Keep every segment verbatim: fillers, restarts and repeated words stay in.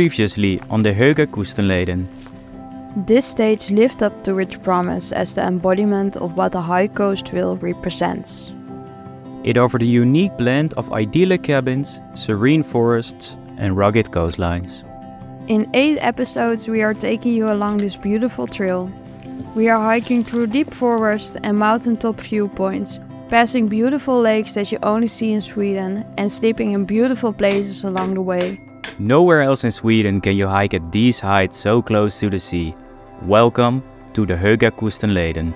previously on the Höga Kustenleden. This stage lived up to its promise as the embodiment of what the High Coast Trail represents. It offered a unique blend of idyllic cabins, serene forests and rugged coastlines. In eight episodes we are taking you along this beautiful trail. We are hiking through deep forests and mountaintop viewpoints, passing beautiful lakes that you only see in Sweden, and sleeping in beautiful places along the way. Nowhere else in Sweden can you hike at these heights so close to the sea. Welcome to the Höga Kustenleden.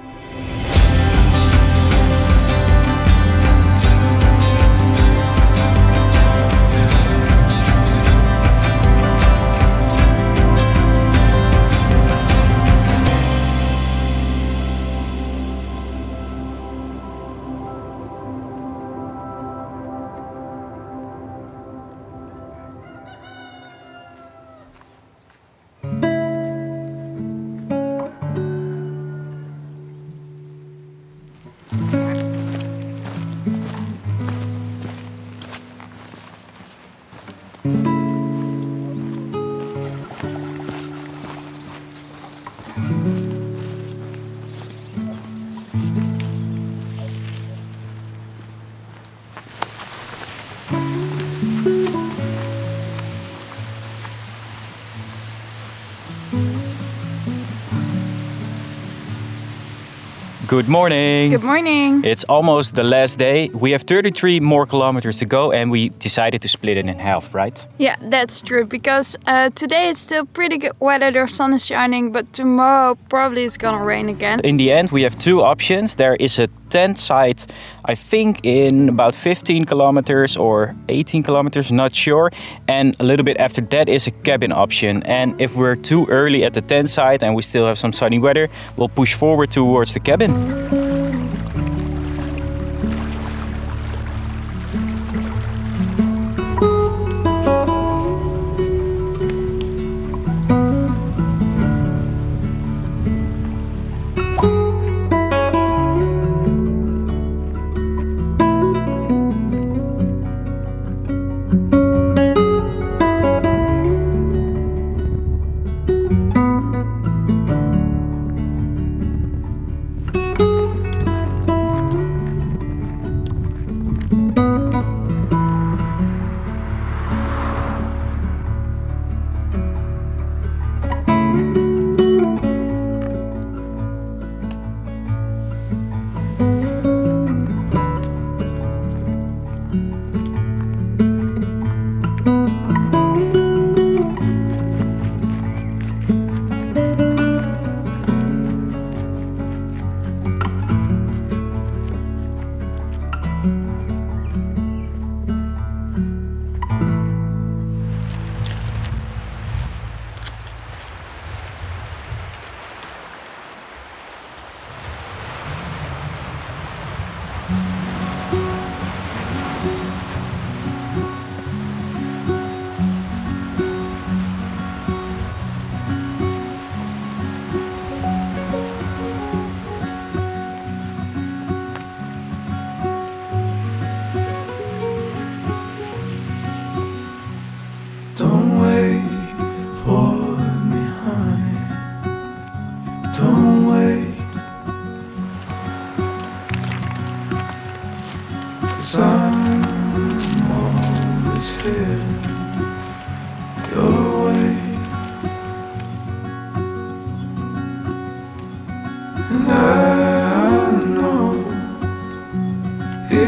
Good morning. Good morning. It's almost the last day. We have thirty-three more kilometers to go and we decided to split it in half, right? Yeah, that's true. Because uh, today it's still pretty good weather, the sun is shining, but tomorrow probably it's gonna rain again. In the end, we have two options. There is a tent site, I think in about fifteen kilometers or eighteen kilometers, not sure. And a little bit after that is a cabin option. And if we're too early at the tent site and we still have some sunny weather, we'll push forward towards the cabin.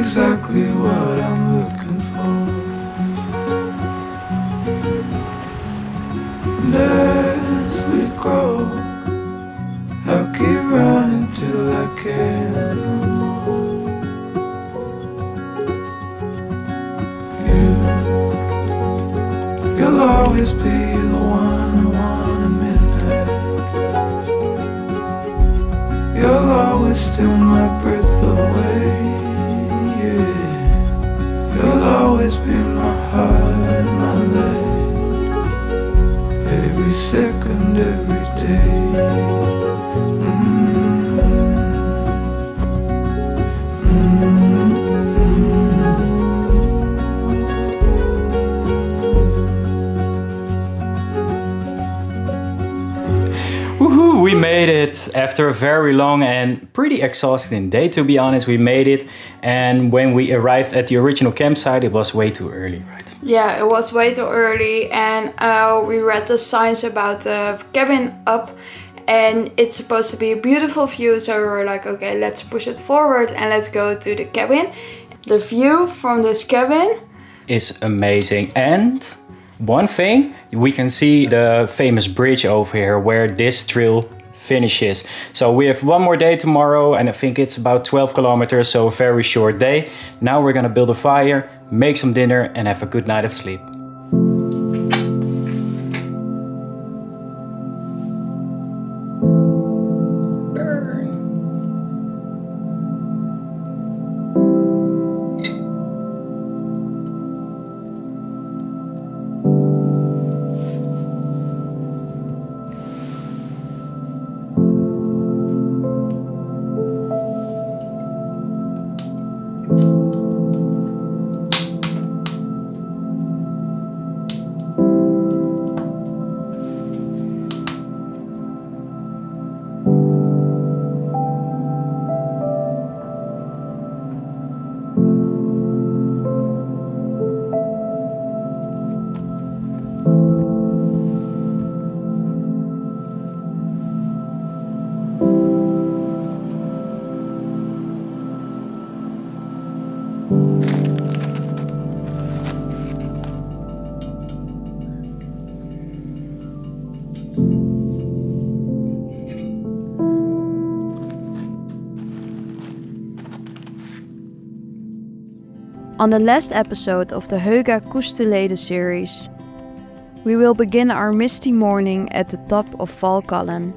Exactly what I'm looking for. As we go, I'll keep running till I can no more. You, you'll always be the one I want at midnight. You'll always steal my breath away. Always be my heart, my life, every second, every day. Mm-hmm. Mm-hmm. we made it after a very long and pretty exhausting day, to be honest. We made it, and when we arrived at the original campsite, it was way too early, right? Yeah, it was way too early, and uh, we read the signs about the cabin up, and it's supposed to be a beautiful view, so we were like, okay, let's push it forward and let's go to the cabin. The view from this cabin is amazing. And one thing, we can see the famous bridge over here where this trail finishes. So we have one more day tomorrow, and I think it's about twelve kilometers, so a very short day. Now we're gonna build a fire, make some dinner, and have a good night of sleep. On the last episode of the Höga Kustenleden series, we will begin our misty morning at the top of Valkallen.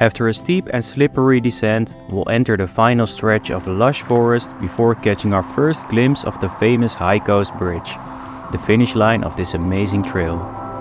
After a steep and slippery descent, we'll enter the final stretch of lush forest before catching our first glimpse of the famous High Coast Bridge, the finish line of this amazing trail.